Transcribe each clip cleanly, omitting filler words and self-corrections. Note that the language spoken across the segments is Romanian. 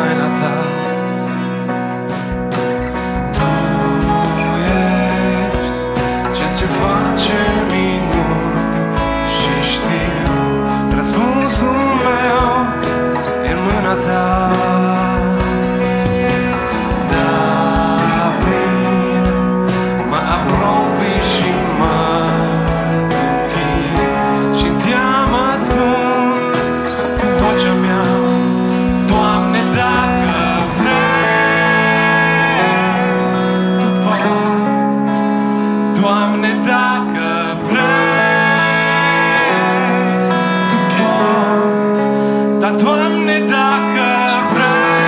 taina ta. Tu ești cel ce face minuni și știu răspunsul meu în mâna ta. David, mă apropii și mă închid și în teamă ascund vocea mea. Doamne, dacă vrei, Tu poți. Doamne, dacă vrei, Tu poți. Dar, Doamne, dacă vrei,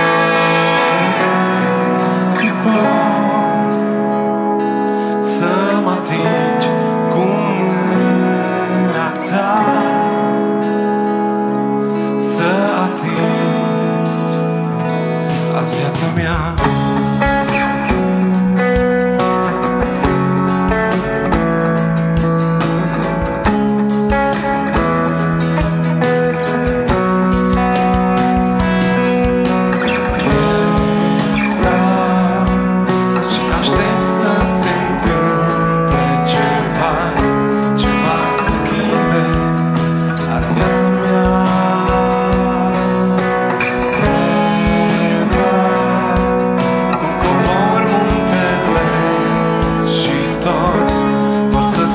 Tu poți să mă atingi cu mâna ta, să atingi azi viața mea.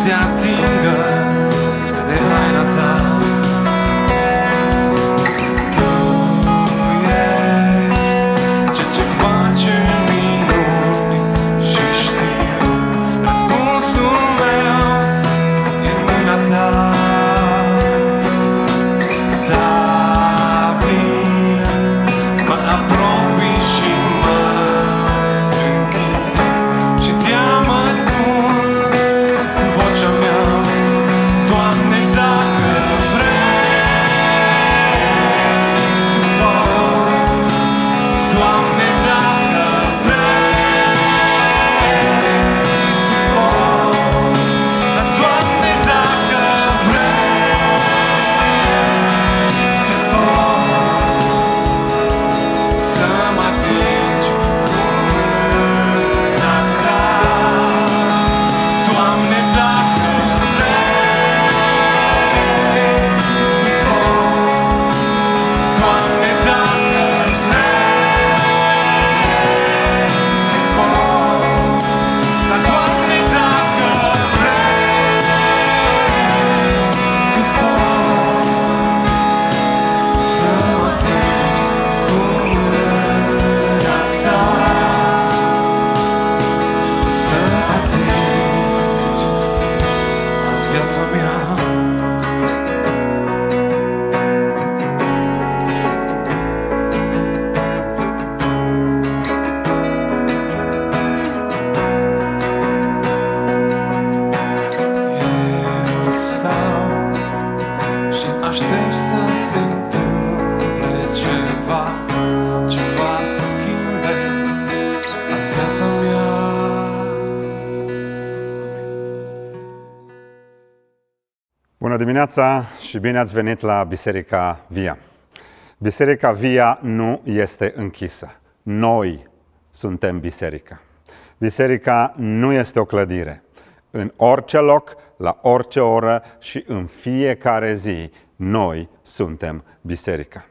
Se atingă de haina ta. Tu ești ceea ce face minuni și știu răspunsul meu în mâna ta. David, mă apropii și mă închid și te-am ascult. Aștept să se întâmple ceva, ceva să schimbe azi viața mea. Bună dimineața și bine ați venit la Biserica VIA. Biserica VIA nu este închisă. Noi suntem biserica. Biserica nu este o clădire. În orice loc, la orice oră și în fiecare zi, noi suntem biserica.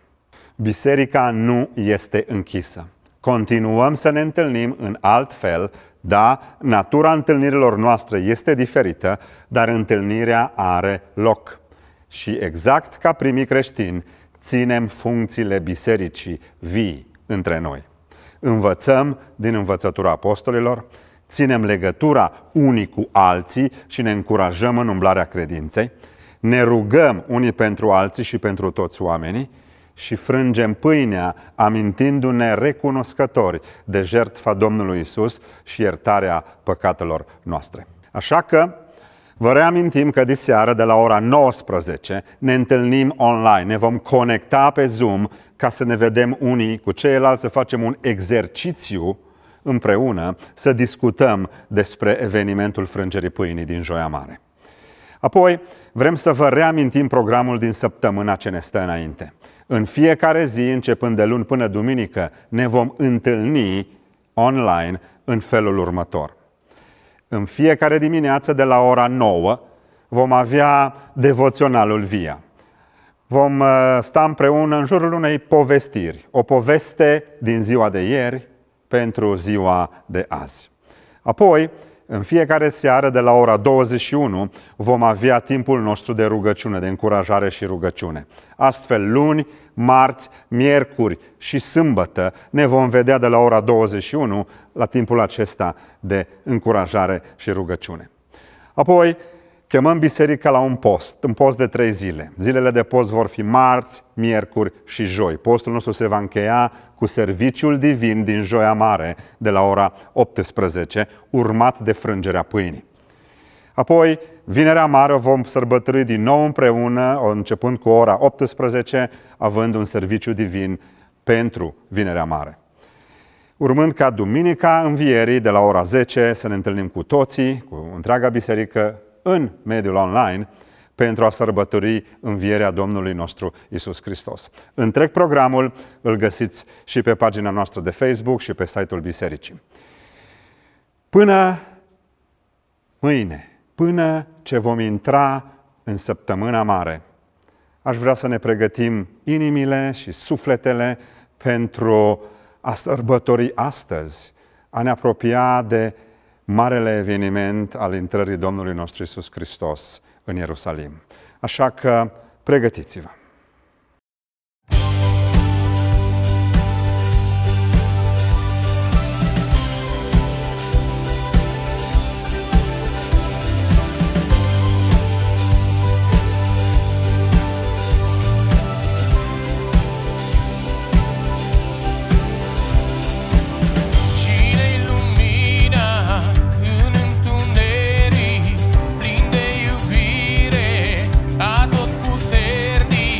Biserica nu este închisă. Continuăm să ne întâlnim în alt fel, da, natura întâlnirilor noastre este diferită, dar întâlnirea are loc. Și exact ca primii creștini, ținem funcțiile bisericii vii între noi. Învățăm din învățătura apostolilor, ținem legătura unii cu alții și ne încurajăm în umblarea credinței, ne rugăm unii pentru alții și pentru toți oamenii și frângem pâinea amintindu-ne recunoscători de jertfa Domnului Isus și iertarea păcatelor noastre. Așa că vă reamintim că diseară de la ora 19 ne întâlnim online, ne vom conecta pe Zoom ca să ne vedem unii cu ceilalți, să facem un exercițiu împreună, să discutăm despre evenimentul frângerii pâinii din Joia Mare. Apoi, vrem să vă reamintim programul din săptămâna ce ne stă înainte. În fiecare zi, începând de luni până duminică, ne vom întâlni online în felul următor. În fiecare dimineață de la ora 9 vom avea devoționalul VIA. Vom sta împreună în jurul unei povestiri, o poveste din ziua de ieri pentru ziua de azi. Apoi, în fiecare seară de la ora 21 vom avea timpul nostru de rugăciune, de încurajare și rugăciune. Astfel, luni, marți, miercuri și sâmbătă ne vom vedea de la ora 21 la timpul acesta de încurajare și rugăciune. Apoi, chemăm biserica la un post, un post de 3 zile. Zilele de post vor fi marți, miercuri și joi. Postul nostru se va încheia cu serviciul divin din Joia Mare de la ora 18, urmat de frângerea pâinii. Apoi, vinerea mare vom sărbători din nou împreună, începând cu ora 18, având un serviciu divin pentru vinerea mare. Urmând ca duminica învierii de la ora 10 să ne întâlnim cu toții, cu întreaga biserică, în mediul online, pentru a sărbători învierea Domnului nostru Isus Hristos. Întreg programul îl găsiți și pe pagina noastră de Facebook și pe site-ul bisericii. Până mâine, până ce vom intra în săptămâna mare, aș vrea să ne pregătim inimile și sufletele pentru a sărbători astăzi, a ne apropia de marele eveniment al intrării Domnului nostru Isus Hristos în Ierusalim. Așa că pregătiți-vă! Atotputernic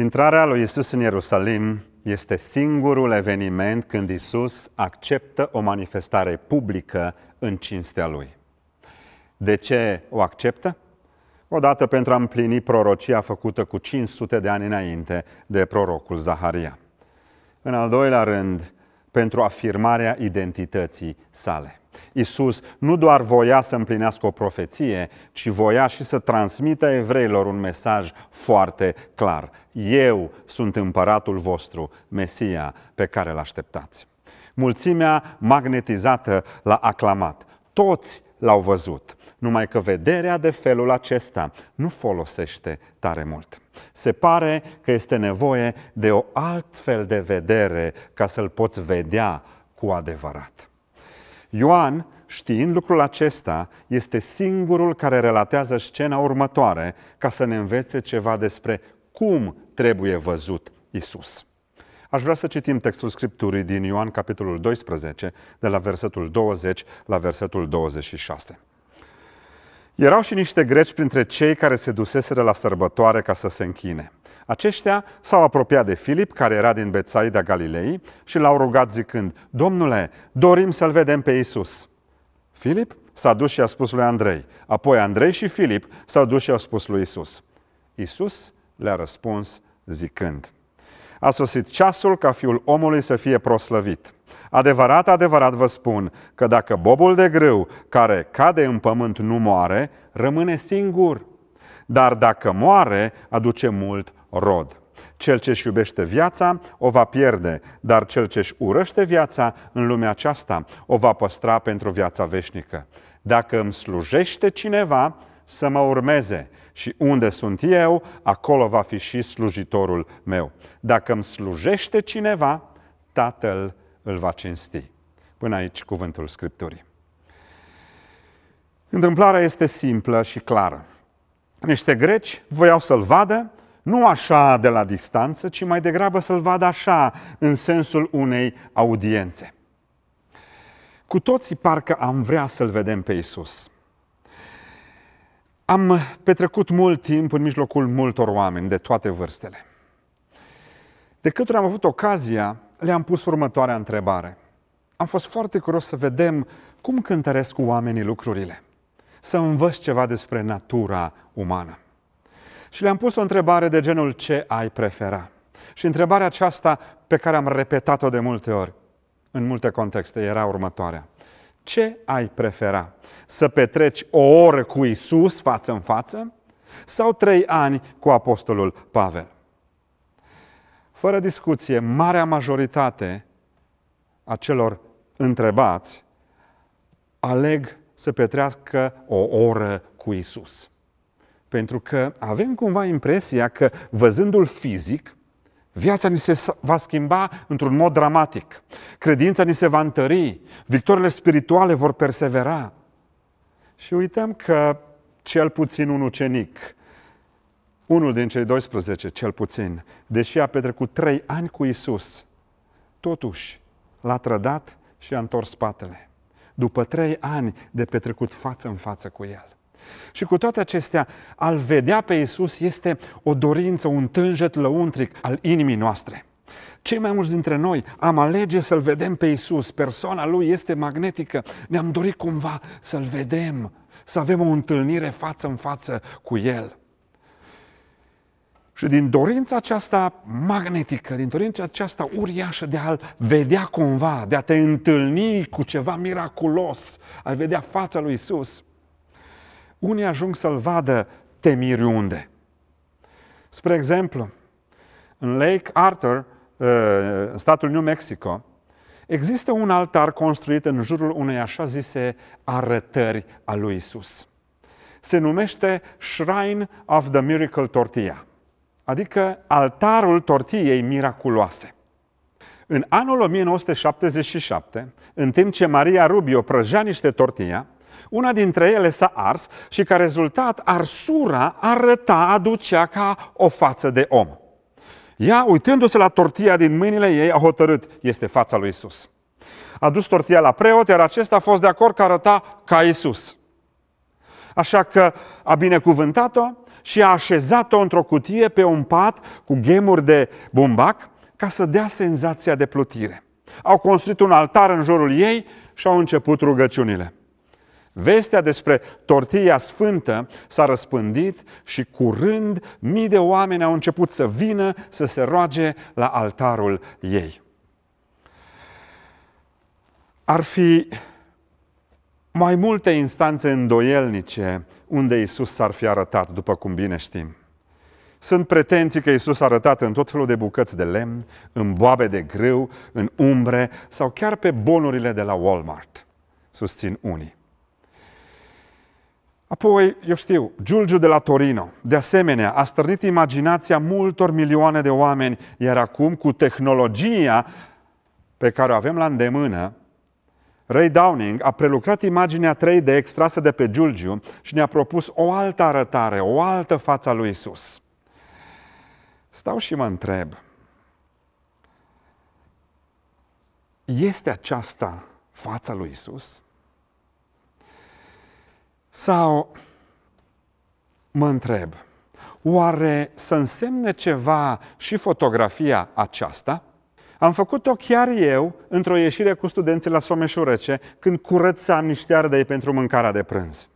Intrarea lui Isus în Ierusalim este singurul eveniment când Isus acceptă o manifestare publică în cinstea lui. De ce o acceptă? Odată pentru a împlini prorocia făcută cu 500 de ani înainte de prorocul Zaharia. În al doilea rând, pentru afirmarea identității sale. Isus nu doar voia să împlinească o profeție, ci voia și să transmită evreilor un mesaj foarte clar. Eu sunt împăratul vostru, Mesia, pe care îl așteptați. Mulțimea magnetizată l-a aclamat. Toți l-au văzut. Numai că vederea de felul acesta nu folosește tare mult. Se pare că este nevoie de o altfel de vedere ca să-l poți vedea cu adevărat. Ioan, știind lucrul acesta, este singurul care relatează scena următoare ca să ne învețe ceva despre cum trebuie văzut Isus. Aș vrea să citim textul Scripturii din Ioan, capitolul 12, de la versetul 20 la versetul 26. Erau și niște greci printre cei care se duseseră la sărbătoare ca să se închine. Aceștia s-au apropiat de Filip, care era din Betsaida Galilei, și l-au rugat zicând: Domnule, dorim să-l vedem pe Isus. Filip s-a dus și a spus lui Andrei. Apoi Andrei și Filip s-au dus și au spus lui Isus. Isus le-a răspuns zicând: A sosit ceasul ca Fiul omului să fie proslăvit. Adevărat, adevărat vă spun că dacă bobul de grâu care cade în pământ nu moare, rămâne singur. Dar dacă moare, aduce mult rod. Cel ce-și iubește viața o va pierde, dar cel ce-și urăște viața în lumea aceasta o va păstra pentru viața veșnică. Dacă îmi slujește cineva, să mă urmeze. Și unde sunt eu, acolo va fi și slujitorul meu. Dacă îmi slujește cineva, Tatăl îl va cinsti. Până aici cuvântul Scripturii. Întâmplarea este simplă și clară. Niște greci voiau să-l vadă, nu așa de la distanță, ci mai degrabă să-l vadă așa, în sensul unei audiențe. Cu toții parcă am vrea să-l vedem pe Isus. Am petrecut mult timp în mijlocul multor oameni de toate vârstele. De câte ori am avut ocazia, le-am pus următoarea întrebare. Am fost foarte curios să vedem cum cântăresc oamenii lucrurile, să învăț ceva despre natura umană. Și le-am pus o întrebare de genul: ce ai prefera? Și întrebarea aceasta, pe care am repetat-o de multe ori, în multe contexte, era următoarea. Ce ai prefera? Să petreci o oră cu Isus față în față sau 3 ani cu apostolul Pavel? Fără discuție, marea majoritate a celor întrebați aleg să petrească o oră cu Isus. Pentru că avem cumva impresia că, văzându-l fizic, viața ni se va schimba într-un mod dramatic. Credința ni se va întări. Victoriile spirituale vor persevera. Și uităm că cel puțin un ucenic, unul din cei 12, cel puțin, deși a petrecut 3 ani cu Isus, totuși l-a trădat și a întors spatele. După 3 ani de petrecut față în față cu el. Și cu toate acestea, a-L vedea pe Iisus este o dorință, un tânjet lăuntric al inimii noastre. Cei mai mulți dintre noi am alege să-L vedem pe Iisus, persoana Lui este magnetică, ne-am dorit cumva să-L vedem, să avem o întâlnire față în față cu El. Și din dorința aceasta magnetică, din dorința aceasta uriașă de a-L vedea cumva, de a te întâlni cu ceva miraculos, a vedea fața lui Iisus, unii ajung să-l vadă temiriunde. Spre exemplu, în Lake Arthur, în statul New Mexico, există un altar construit în jurul unei așa zise arătări a lui Isus. Se numește Shrine of the Miracle Tortilla, adică altarul tortiei miraculoase. În anul 1977, în timp ce Maria Rubio prăjea niște tortilla, una dintre ele s-a ars și ca rezultat arsura arăta, aducea ca o față de om. Ea, uitându-se la tortilla din mâinile ei, a hotărât: este fața lui Isus. A dus tortilla la preot, iar acesta a fost de acord că arăta ca Isus. Așa că a binecuvântat-o și a așezat-o într-o cutie pe un pat cu ghemuri de bumbac ca să dea senzația de plutire. Au construit un altar în jurul ei și au început rugăciunile. Vestea despre tortilla sfântă s-a răspândit și curând mii de oameni au început să vină să se roage la altarul ei. Ar fi mai multe instanțe îndoielnice unde Iisus s-ar fi arătat, după cum bine știm. Sunt pretenții că Iisus s-a arătat în tot felul de bucăți de lemn, în boabe de grâu, în umbre sau chiar pe bonurile de la Walmart, susțin unii. Apoi, eu știu, Giulgiu de la Torino, de asemenea, a stârnit imaginația multor milioane de oameni, iar acum, cu tehnologia pe care o avem la îndemână, Ray Downing a prelucrat imaginea 3D extrasă de pe Giulgiu și ne-a propus o altă arătare, o altă față a lui Isus. Stau și mă întreb, este aceasta fața lui Isus? Sau mă întreb, oare să însemne ceva și fotografia aceasta? Am făcut-o chiar eu într-o ieșire cu studenții la Someșurece, când curățam niște ardei pentru mâncarea de prânz.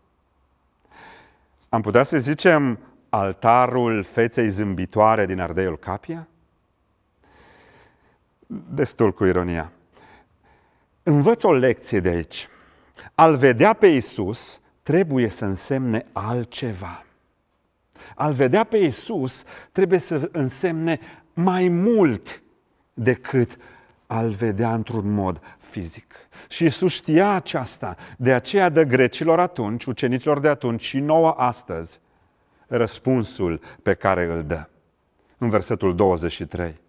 Am putea să zicem altarul feței zâmbitoare din Ardeiul Capia? Destul cu ironia. Învăț o lecție de aici. Al vedea pe Iisus trebuie să însemne altceva. Al vedea pe Iisus trebuie să însemne mai mult decât al vedea într-un mod fizic. Și Iisus știa aceasta, de aceea dă grecilor atunci, ucenicilor de atunci și nouă astăzi, răspunsul pe care îl dă. În versetul 23.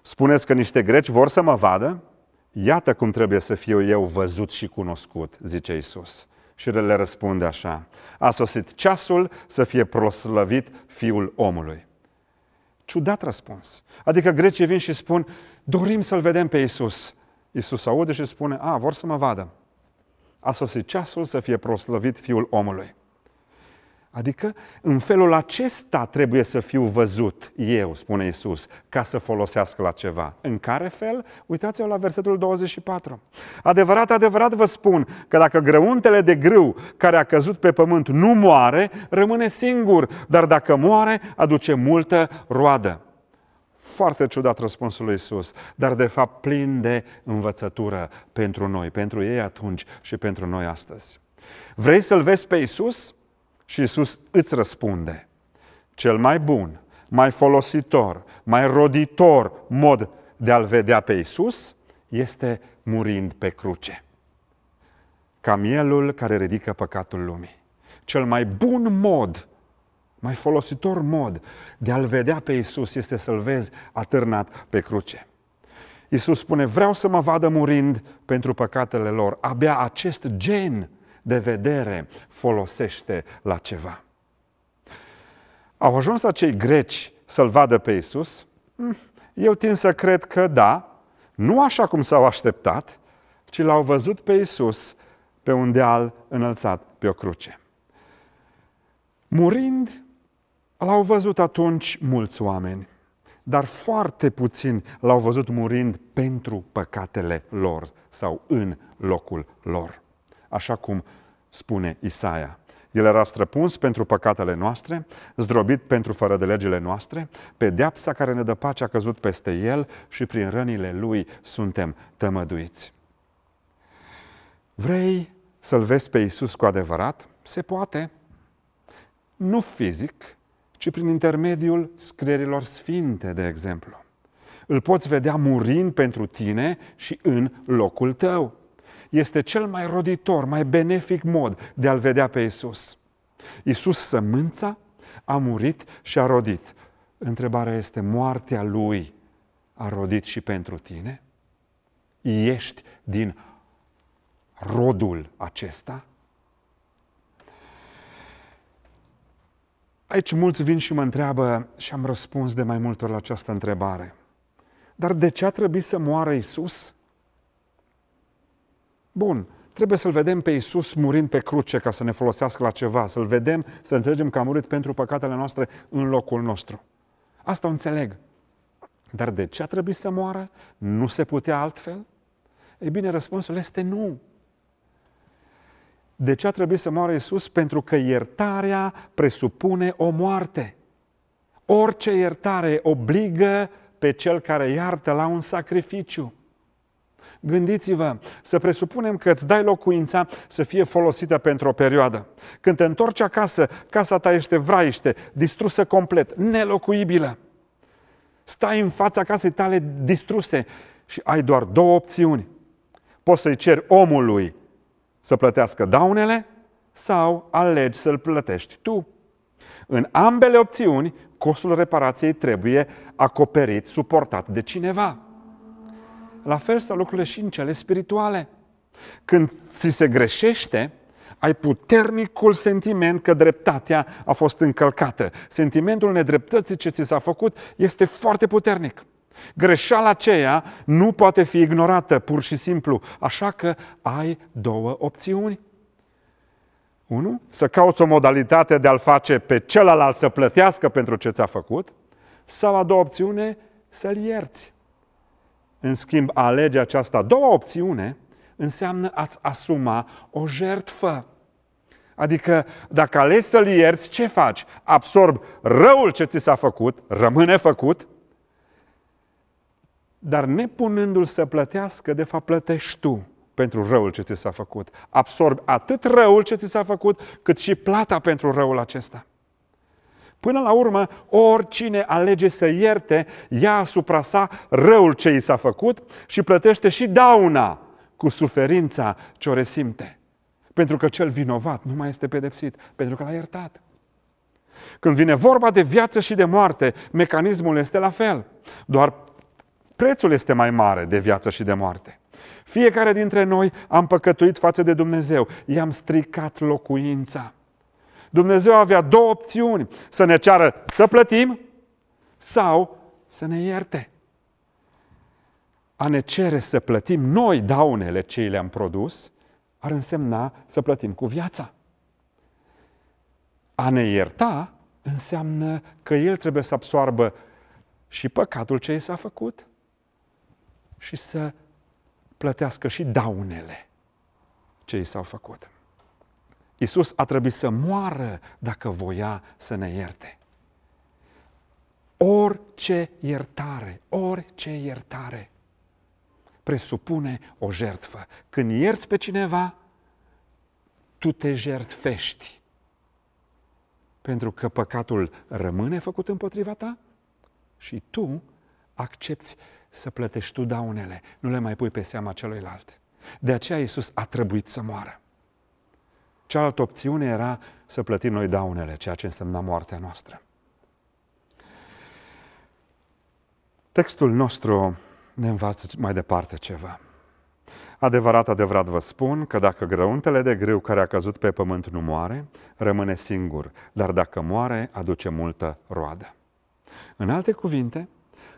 Spuneți că niște greci vor să mă vadă? Iată cum trebuie să fiu eu văzut și cunoscut, zice Iisus. Și le răspunde așa: a sosit ceasul să fie proslăvit Fiul omului. Ciudat răspuns. Adică grecii vin și spun, dorim să-L vedem pe Iisus. Iisus aude și spune, a, vor să mă vadă. A sosit ceasul să fie proslăvit Fiul omului. Adică, în felul acesta trebuie să fiu văzut eu, spune Iisus, ca să folosească la ceva. În care fel? Uitați-vă la versetul 24. Adevărat, adevărat vă spun că dacă grăuntele de grâu care a căzut pe pământ nu moare, rămâne singur, dar dacă moare, aduce multă roadă. Foarte ciudat răspunsul lui Iisus, dar de fapt plin de învățătură pentru noi, pentru ei atunci și pentru noi astăzi. Vrei să-L vezi pe Iisus? Și Iisus îți răspunde, cel mai bun, mai folositor, mai roditor mod de a-L vedea pe Iisus este murind pe cruce. Ca mielul care ridică păcatul lumii. Cel mai bun mod, mai folositor mod de a-L vedea pe Iisus este să-L vezi atârnat pe cruce. Iisus spune, vreau să mă vadă murind pentru păcatele lor. Abia acest gen de vedere folosește la ceva. Au ajuns acei greci să-L vadă pe Iisus? Eu tind să cred că da, nu așa cum s-au așteptat, ci L-au văzut pe Iisus pe un deal înălțat pe o cruce. Murind, L-au văzut atunci mulți oameni, dar foarte puțini L-au văzut murind pentru păcatele lor sau în locul lor. Așa cum spune Isaia. El era străpuns pentru păcatele noastre, zdrobit pentru fără de legile noastre, pedeapsa care ne dă pace a căzut peste el și prin rănile lui suntem tămăduiți. Vrei să-L vezi pe Iisus cu adevărat? Se poate. Nu fizic, ci prin intermediul scrierilor sfinte, de exemplu. Îl poți vedea murind pentru tine și în locul tău. Este cel mai roditor, mai benefic mod de a-L vedea pe Iisus. Iisus, sămânța, a murit și a rodit. Întrebarea este, moartea Lui a rodit și pentru tine? Ești din rodul acesta? Aici mulți vin și mă întreabă și am răspuns de mai multe ori la această întrebare. Dar de ce a trebuit să moară Iisus? Bun, Trebuie să-L vedem pe Iisus murind pe cruce ca să ne folosească la ceva, să-L vedem, să înțelegem că a murit pentru păcatele noastre în locul nostru. Asta o înțeleg. Dar de ce a trebuit să moară? Nu se putea altfel? Ei bine, răspunsul este nu. De ce a trebuit să moară Iisus? Pentru că iertarea presupune o moarte. Orice iertare obligă pe cel care iartă la un sacrificiu. Gândiți-vă, să presupunem că îți dai locuința să fie folosită pentru o perioadă. Când te întorci acasă, casa ta este vraiște, distrusă complet, nelocuibilă. Stai în fața casei tale distruse și ai doar două opțiuni. Poți să-i ceri omului să plătească daunele sau alegi să-l plătești tu. În ambele opțiuni, costul reparației trebuie acoperit, suportat de cineva. La fel stau lucrurile și în cele spirituale. Când ți se greșește, ai puternicul sentiment că dreptatea a fost încălcată. Sentimentul nedreptății ce ți s-a făcut este foarte puternic. Greșeala aceea nu poate fi ignorată pur și simplu, așa că ai două opțiuni. 1. Să cauți o modalitate de a-l face pe celălalt să plătească pentru ce ți-a făcut, sau a doua opțiune, să-l ierți. În schimb, a alege aceasta a doua opțiune înseamnă a-ți asuma o jertfă. Adică, dacă alegi să-l ierți, ce faci? Absorbi răul ce ți s-a făcut, rămâne făcut, dar nepunându-l să plătească, de fapt plătești tu pentru răul ce ți s-a făcut. Absorbi atât răul ce ți s-a făcut, cât și plata pentru răul acesta. Până la urmă, oricine alege să ierte, ia asupra sa răul ce i s-a făcut și plătește și dauna cu suferința ce o resimte. Pentru că cel vinovat nu mai este pedepsit, pentru că l-a iertat. Când vine vorba de viață și de moarte, mecanismul este la fel. Doar prețul este mai mare de viață și de moarte. Fiecare dintre noi am păcătuit față de Dumnezeu. I-am stricat locuința. Dumnezeu avea două opțiuni. Să ne ceară să plătim sau să ne ierte. A ne cere să plătim noi daunele ce le-am produs ar însemna să plătim cu viața. A ne ierta înseamnă că El trebuie să absoarbă și păcatul ce i s-a făcut și să plătească și daunele ce i s-au făcut. Iisus a trebuit să moară dacă voia să ne ierte. Orice iertare presupune o jertfă. Când ierți pe cineva, tu te jertfești. Pentru că păcatul rămâne făcut împotriva ta și tu accepti să plătești tu daunele, nu le mai pui pe seama celuilalt. De aceea Iisus a trebuit să moară. Cealaltă opțiune era să plătim noi daunele, ceea ce însemna moartea noastră. Textul nostru ne învață mai departe ceva. Adevărat vă spun că dacă grăuntele de grâu care a căzut pe pământ nu moare, rămâne singur, dar dacă moare, aduce multă roadă. În alte cuvinte,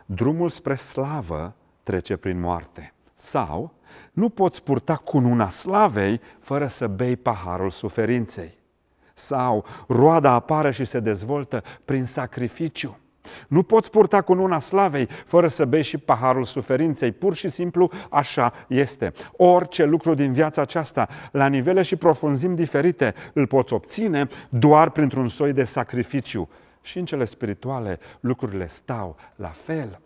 drumul spre slavă trece prin moarte. Sau, nu poți purta cununa slavei fără să bei paharul suferinței. Sau, roada apare și se dezvoltă prin sacrificiu. Nu poți purta cununa slavei fără să bei și paharul suferinței. Pur și simplu așa este. Orice lucru din viața aceasta, la nivele și profunzimi diferite, îl poți obține doar printr-un soi de sacrificiu. Și în cele spirituale lucrurile stau la fel.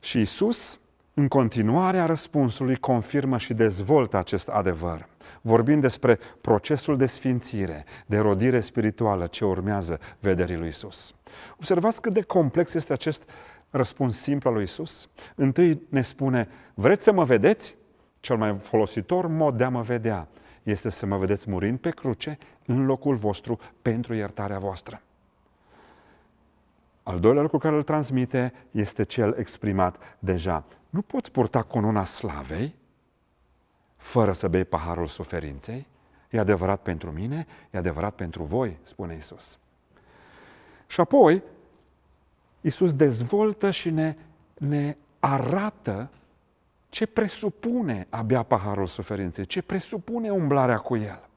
Și Iisus, în continuarea răspunsului, confirmă și dezvoltă acest adevăr, vorbind despre procesul de sfințire, de rodire spirituală ce urmează vederii lui Iisus. Observați cât de complex este acest răspuns simplu al lui Iisus. Întâi ne spune, vreți să mă vedeți? Cel mai folositor mod de a mă vedea este să mă vedeți murind pe cruce în locul vostru pentru iertarea voastră. Al doilea lucru care îl transmite este cel exprimat deja. Nu poți purta cununa slavei fără să bei paharul suferinței. E adevărat pentru mine, e adevărat pentru voi, spune Iisus. Și apoi, Iisus dezvoltă și ne arată ce presupune abia paharul suferinței, ce presupune umblarea cu el,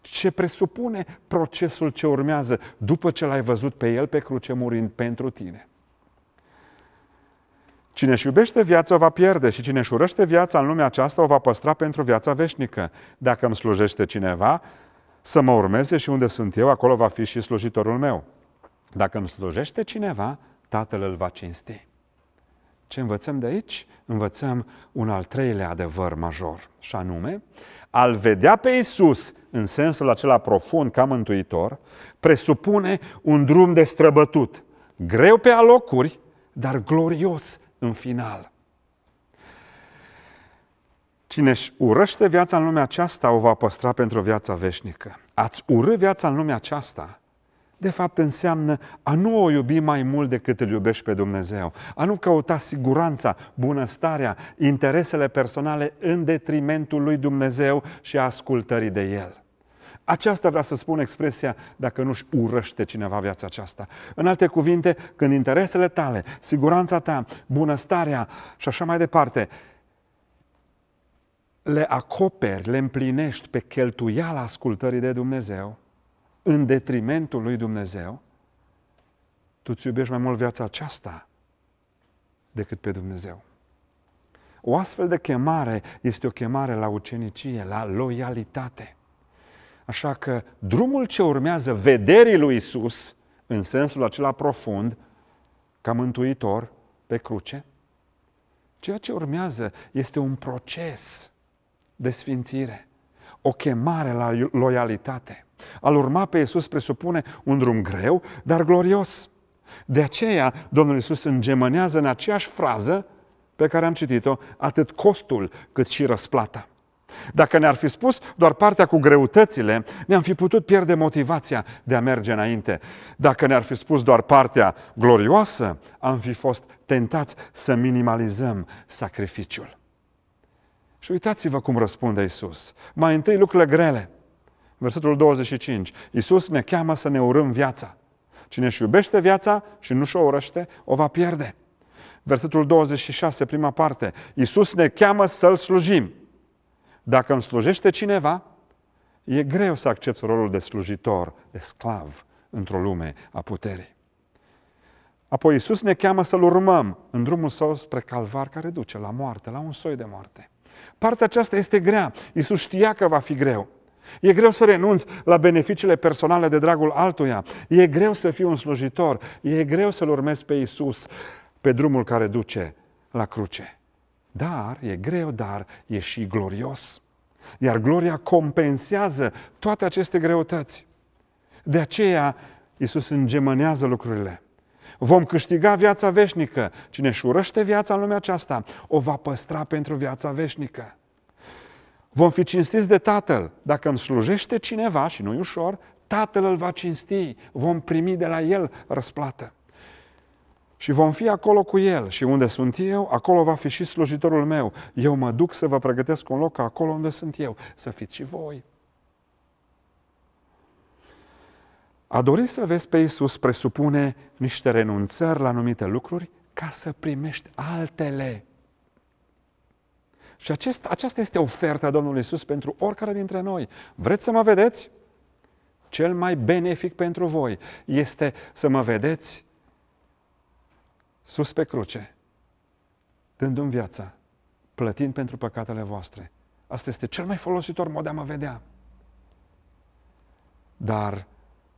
ce presupune procesul ce urmează după ce l-ai văzut pe el pe cruce murind pentru tine. Cine își iubește viața o va pierde și cine își urăște viața în lumea aceasta o va păstra pentru viața veșnică. Dacă îmi slujește cineva, să mă urmeze și unde sunt eu, acolo va fi și slujitorul meu. Dacă îmi slujește cineva, Tatăl îl va cinsti. Ce învățăm de aici? Învățăm un al treilea adevăr major, și anume, a-L vedea pe Iisus în sensul acela profund ca mântuitor, presupune un drum de străbătut, greu pe alocuri, dar glorios în final. Cine își urăște viața în lumea aceasta o va păstra pentru viața veșnică. A-ți urâ viața în lumea aceasta, de fapt, înseamnă a nu o iubi mai mult decât îl iubești pe Dumnezeu, a nu căuta siguranța, bunăstarea, interesele personale în detrimentul lui Dumnezeu și a ascultării de El. Aceasta vrea să spun expresia, dacă nu-și urăște cineva viața aceasta. În alte cuvinte, când interesele tale, siguranța ta, bunăstarea și așa mai departe, le acoperi, le împlinești pe cheltuiala ascultării de Dumnezeu, în detrimentul lui Dumnezeu, tu îți iubești mai mult viața aceasta decât pe Dumnezeu. O astfel de chemare este o chemare la ucenicie, la loialitate. Așa că drumul ce urmează vederii lui Iisus, în sensul acela profund, ca mântuitor pe cruce, ceea ce urmează este un proces de sfințire, o chemare la loialitate. Al urma pe Iisus presupune un drum greu, dar glorios. De aceea, Domnul Iisus îngemânează în aceeași frază pe care am citit-o, atât costul cât și răsplata. Dacă ne-ar fi spus doar partea cu greutățile, ne-am fi putut pierde motivația de a merge înainte. Dacă ne-ar fi spus doar partea glorioasă, am fi fost tentați să minimalizăm sacrificiul. Și uitați-vă cum răspunde Iisus. Mai întâi lucrurile grele. Versetul 25. Iisus ne cheamă să ne urâm viața. Cine își iubește viața și nu și-o urăște, o va pierde. Versetul 26, prima parte. Iisus ne cheamă să-L slujim. Dacă îmi slujește cineva, e greu să accepți rolul de slujitor, de sclav, într-o lume a puterii. Apoi Iisus ne cheamă să-L urmăm în drumul Său spre Calvar, care duce la moarte, la un soi de moarte. Partea aceasta este grea. Iisus știa că va fi greu. E greu să renunți la beneficiile personale de dragul altuia. E greu să fii un slujitor. E greu să-L urmezi pe Iisus pe drumul care duce la cruce. Dar, e greu, dar e și glorios. Iar gloria compensează toate aceste greutăți. De aceea, Iisus îngemânează lucrurile. Vom câștiga viața veșnică. Cine își urăște viața în lumea aceasta, o va păstra pentru viața veșnică. Vom fi cinstiți de Tatăl. Dacă îmi slujește cineva, și nu-i ușor, Tatăl îl va cinsti. Vom primi de la El răsplată. Și vom fi acolo cu El. Și unde sunt eu, acolo va fi și slujitorul meu. Eu mă duc să vă pregătesc un loc acolo unde sunt eu. Să fiți și voi. A dori să vezi pe Iisus presupune niște renunțări la anumite lucruri ca să primești altele. Și aceasta este oferta Domnului Iisus pentru oricare dintre noi. Vreți să mă vedeți? Cel mai benefic pentru voi este să mă vedeți sus pe cruce, dându-mi viața, plătind pentru păcatele voastre. Asta este cel mai folositor mod de a mă vedea. Dar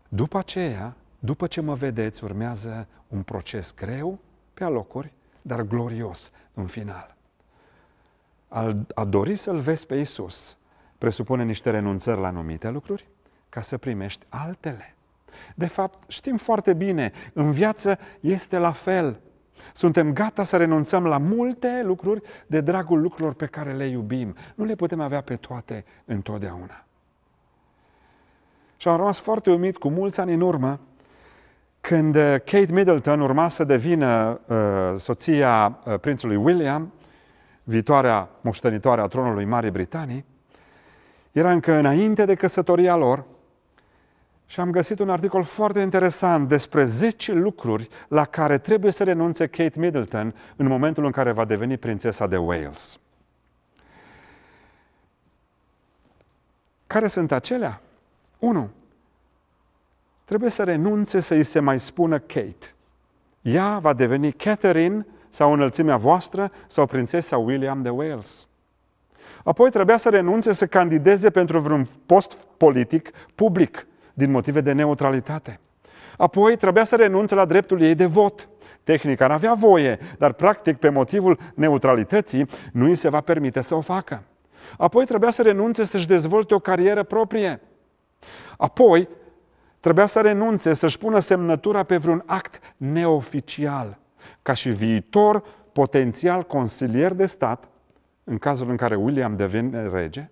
după aceea, după ce mă vedeți, urmează un proces greu, pe alocuri, dar glorios în final. A dori să-L vezi pe Iisus presupune niște renunțări la anumite lucruri ca să primești altele. De fapt, știm foarte bine, în viață este la fel. Suntem gata să renunțăm la multe lucruri de dragul lucrurilor pe care le iubim. Nu le putem avea pe toate întotdeauna. Și am rămas foarte uimit cu mulți ani în urmă, când Kate Middleton urma să devină soția prințului William, viitoarea moștenitoare a tronului Marii Britanii, era încă înainte de căsătoria lor și am găsit un articol foarte interesant despre 10 lucruri la care trebuie să renunțe Kate Middleton în momentul în care va deveni prințesa de Wales. Care sunt acelea? 1. Trebuie să renunțe să îi se mai spună Kate. Ea va deveni Catherine sau înălțimea voastră sau prințesa William de Wales. Apoi trebuia să renunțe să candideze pentru vreun post politic public din motive de neutralitate. Apoi trebuia să renunțe la dreptul ei de vot. Tehnic ar avea voie, dar practic pe motivul neutralității nu îi se va permite să o facă. Apoi trebuia să renunțe să-și dezvolte o carieră proprie. Apoi trebuia să renunțe să-și pună semnătura pe vreun act neoficial, ca și viitor potențial consilier de stat, în cazul în care William devine rege,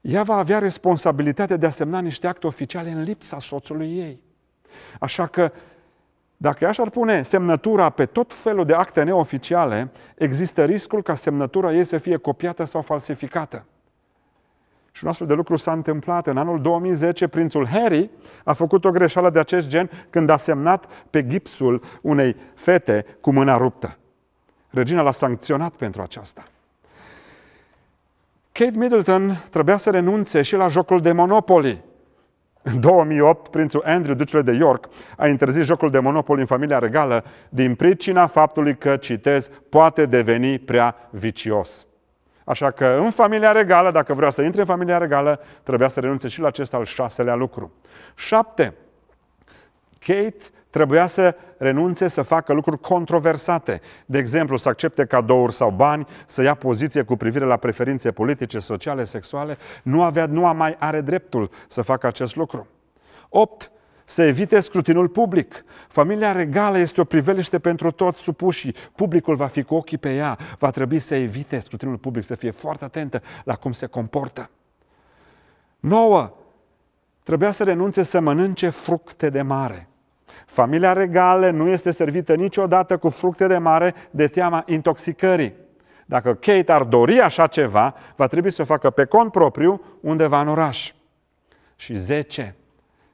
ea va avea responsabilitatea de a semna niște acte oficiale în lipsa soțului ei. Așa că, dacă ea și-ar pune semnătura pe tot felul de acte neoficiale, există riscul ca semnătura ei să fie copiată sau falsificată. Și un astfel de lucru s-a întâmplat. În anul 2010, prințul Harry a făcut o greșeală de acest gen când a semnat pe gipsul unei fete cu mâna ruptă. Regina l-a sancționat pentru aceasta. Kate Middleton trebuia să renunțe și la jocul de Monopoly. În 2008, prințul Andrew, ducele de York, a interzis jocul de Monopoly în familia regală din pricina faptului că, citez, poate deveni prea vicios. Așa că în familia regală, dacă vrea să intre în familia regală, trebuia să renunțe și la acest al 6-lea lucru. 7. Kate trebuia să renunțe să facă lucruri controversate. De exemplu, să accepte cadouri sau bani, să ia poziție cu privire la preferințe politice, sociale, sexuale. Nu mai are dreptul să facă acest lucru. 8. Să evite scrutinul public. Familia regală este o priveliște pentru toți supușii. Publicul va fi cu ochii pe ea. Va trebui să evite scrutinul public, să fie foarte atentă la cum se comportă. 9. Trebuia să renunțe să mănânce fructe de mare. Familia regală nu este servită niciodată cu fructe de mare de teama intoxicării. Dacă Kate ar dori așa ceva, va trebui să o facă pe cont propriu undeva în oraș. Și 10.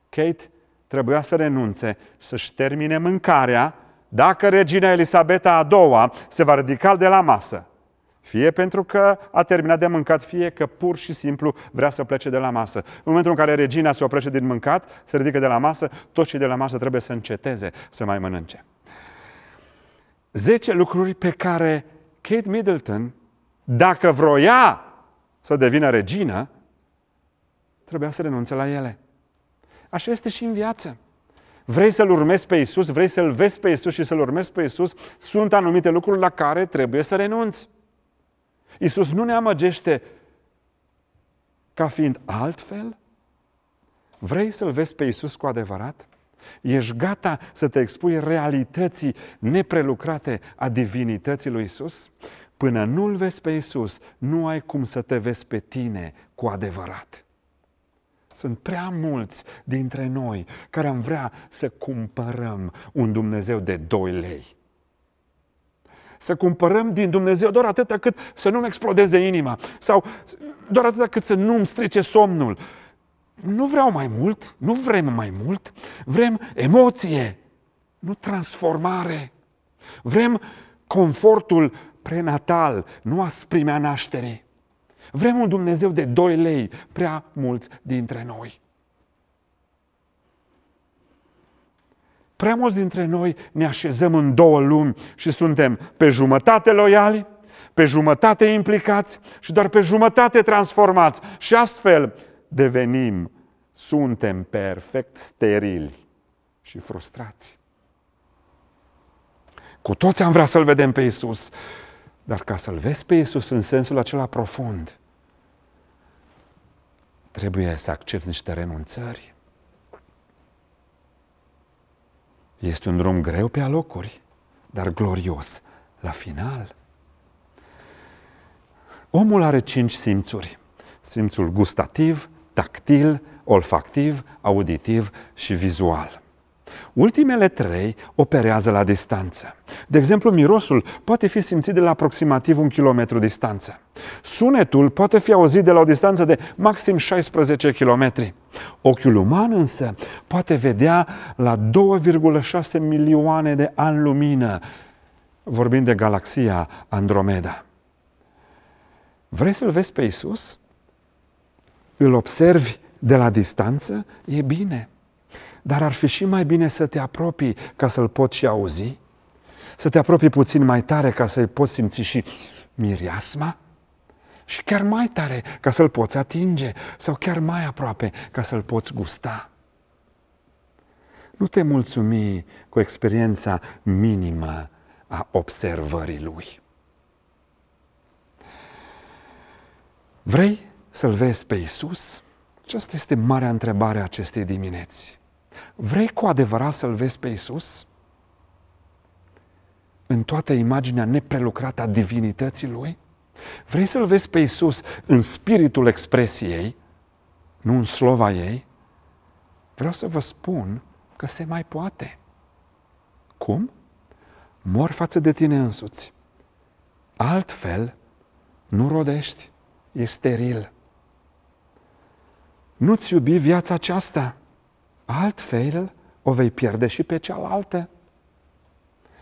Kate trebuia să renunțe să-și termine mâncarea dacă regina Elisabeta a II-a se va ridica de la masă. Fie pentru că a terminat de mâncat, fie că pur și simplu vrea să plece de la masă. În momentul în care regina se oprește din mâncat, se ridică de la masă, toți cei de la masă trebuie să înceteze să mai mănânce. 10 lucruri pe care Kate Middleton, dacă vroia să devină regină, trebuia să renunțe la ele. Așa este și în viață. Vrei să-L urmezi pe Iisus, vrei să-L vezi pe Iisus și să-L urmezi pe Iisus, sunt anumite lucruri la care trebuie să renunți. Iisus nu ne amăgește ca fiind altfel? Vrei să-L vezi pe Iisus cu adevărat? Ești gata să te expui realității neprelucrate a divinității lui Iisus? Până nu-L vezi pe Iisus, nu ai cum să te vezi pe tine cu adevărat. Sunt prea mulți dintre noi care am vrea să cumpărăm un Dumnezeu de 2 lei. Să cumpărăm din Dumnezeu doar atâta cât să nu-mi explodeze inima sau doar atâta cât să nu-mi strice somnul. Nu vreau mai mult, nu vrem mai mult, vrem emoție, nu transformare. Vrem confortul prenatal, nu asprimea nașterii. Vrem un Dumnezeu de 2 lei, prea mulți dintre noi. Prea mulți dintre noi ne așezăm în 2 lumi și suntem pe jumătate loiali, pe jumătate implicați și doar pe jumătate transformați. Și astfel devenim, suntem perfect sterili și frustrați. Cu toți am vrea să-L vedem pe Iisus, dar ca să-L vezi pe Iisus în sensul acela profund, trebuie să accepți niște renunțări. Este un drum greu pe alocuri, dar glorios la final. Omul are 5 simțuri. Simțul gustativ, tactil, olfactiv, auditiv și vizual. Ultimele 3 operează la distanță. De exemplu, mirosul poate fi simțit de la aproximativ 1 kilometru distanță. Sunetul poate fi auzit de la o distanță de maxim 16 km. Ochiul uman însă poate vedea la 2,6 milioane de ani lumină, vorbind de galaxia Andromeda. Vrei să-L vezi pe Iisus? îl observi de la distanță, e bine. Dar ar fi și mai bine să te apropii ca să-l poți și auzi, să te apropii puțin mai tare ca să-i poți simți și mireasma și chiar mai tare ca să-l poți atinge sau chiar mai aproape ca să-l poți gusta. Nu te mulțumi cu experiența minimă a observării lui. Vrei să-l vezi pe Iisus? Aceasta este marea întrebare a acestei dimineți. Vrei cu adevărat să-l vezi pe Iisus? În toată imaginea neprelucrată a divinității lui? Vrei să-l vezi pe Iisus în spiritul expresiei, nu în slova ei? Vreau să vă spun că se mai poate. Cum? Mor față de tine însuți. Altfel, nu rodești, e steril. Nu-ți iubi viața aceasta, altfel o vei pierde și pe cealaltă.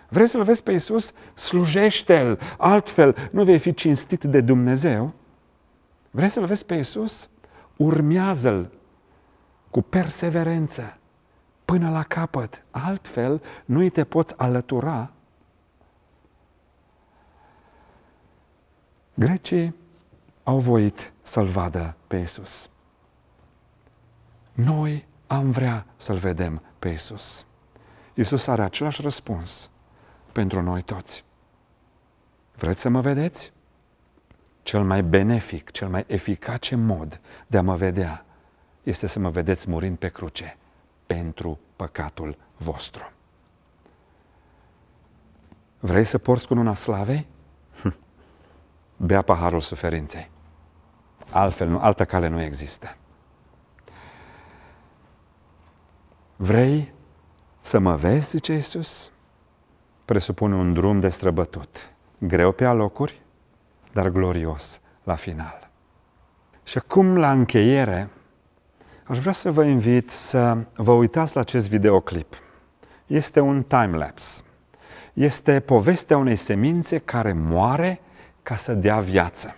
Vrei să-l vezi pe Iisus? Slujește-l, altfel nu vei fi cinstit de Dumnezeu. Vrei să-l vezi pe Iisus? Urmează-l cu perseverență până la capăt, altfel nu îi te poți alătura. Grecii au voit să-l vadă pe Iisus. Noi am vrea să-l vedem pe Iisus. Iisus are același răspuns pentru noi toți. Vreți să mă vedeți? Cel mai benefic, cel mai eficace mod de a mă vedea este să mă vedeți murind pe cruce pentru păcatul vostru. Vrei să porți cununa slavei? Bea paharul suferinței. Altfel, altă cale nu există. Vrei să mă vezi, zice Iisus? Presupune un drum de străbătut, greu pe alocuri, dar glorios la final. Și acum, la încheiere, aș vrea să vă invit să vă uitați la acest videoclip. Este un time-lapse. Este povestea unei semințe care moare ca să dea viață.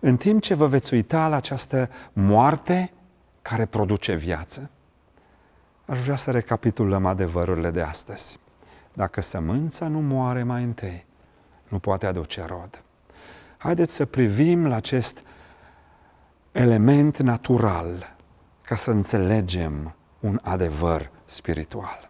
În timp ce vă veți uita la această moarte care produce viață, aș vrea să recapitulăm adevărurile de astăzi. Dacă sămânța nu moare mai întâi, nu poate aduce rod. Haideți să privim la acest element natural ca să înțelegem un adevăr spiritual.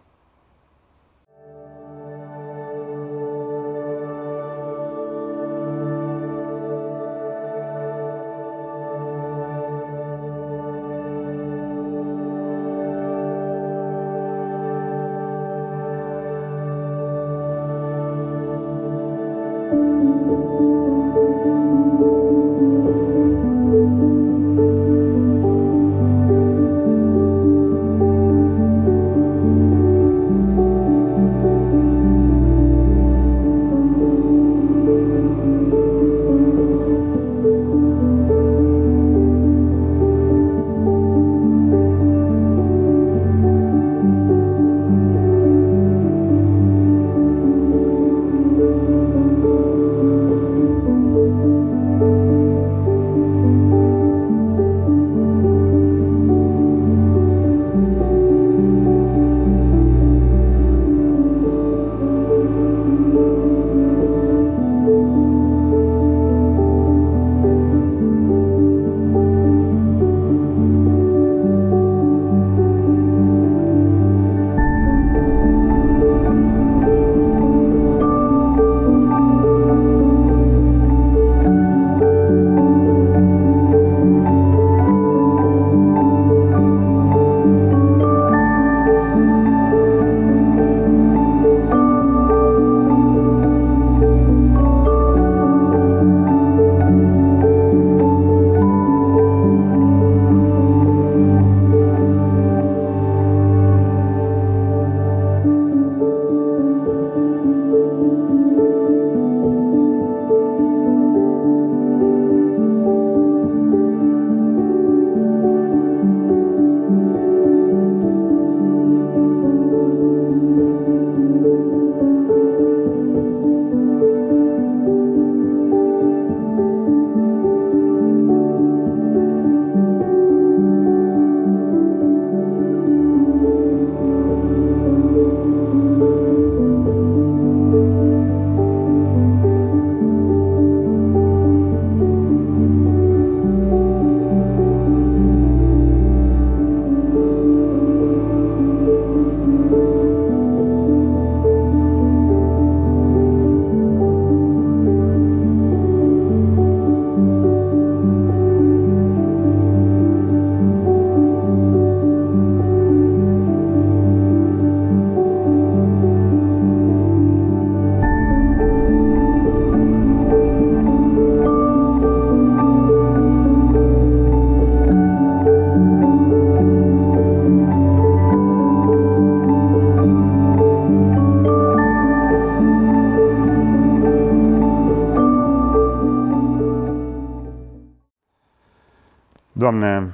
Doamne,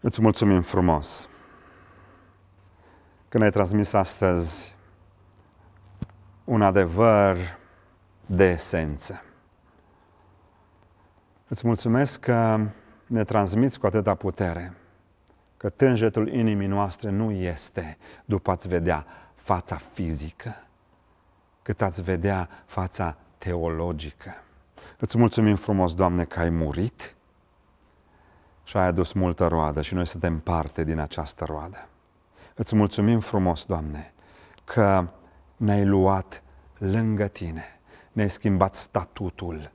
îți mulțumim frumos că ne-ai transmis astăzi un adevăr de esență. Îți mulțumesc că ne transmiți cu atâta putere, că tânjetul inimii noastre nu este după a-ți vedea fața fizică, cât a-ți vedea fața teologică. Îți mulțumim frumos, Doamne, că ai murit și ai adus multă roadă și noi suntem parte din această roadă. Îți mulțumim frumos, Doamne, că ne-ai luat lângă Tine, ne-ai schimbat statutul,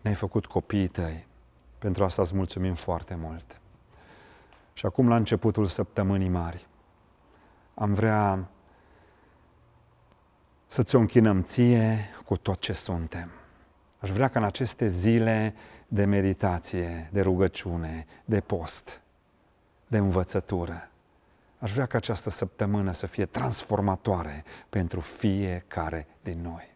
ne-ai făcut copiii Tăi. Pentru asta îți mulțumim foarte mult. Și acum, la începutul săptămânii mari, am vrea să Ți-o închinăm Ție cu tot ce suntem. Aș vrea ca în aceste zile de meditație, de rugăciune, de post, de învățătură, aș vrea ca această săptămână să fie transformatoare pentru fiecare din noi.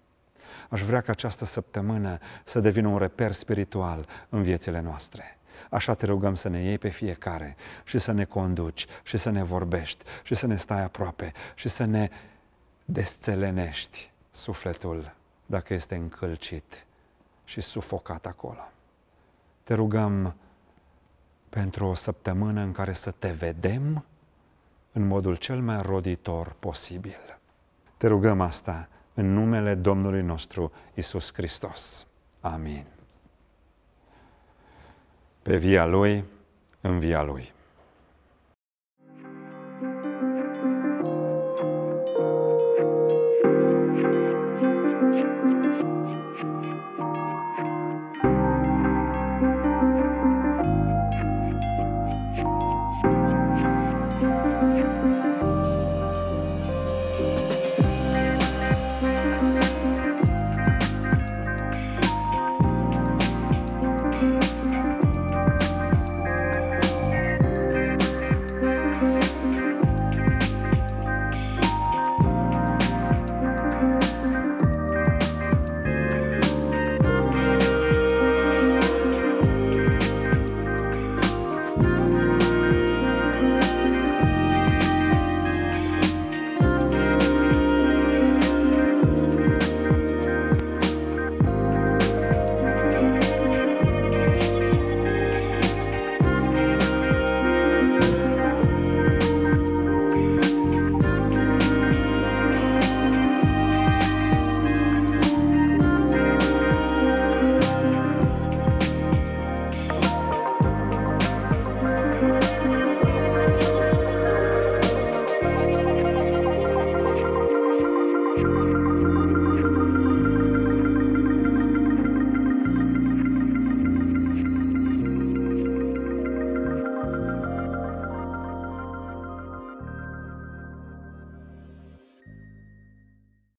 Aș vrea ca această săptămână să devină un reper spiritual în viețile noastre. Așa Te rugăm să ne iei pe fiecare și să ne conduci și să ne vorbești și să ne stai aproape și să ne desțelenești sufletul dacă este încălcit și sufocat acolo. Te rugăm pentru o săptămână în care să Te vedem în modul cel mai roditor posibil. Te rugăm asta în numele Domnului nostru Iisus Hristos. Amin. Pe via Lui, în via Lui.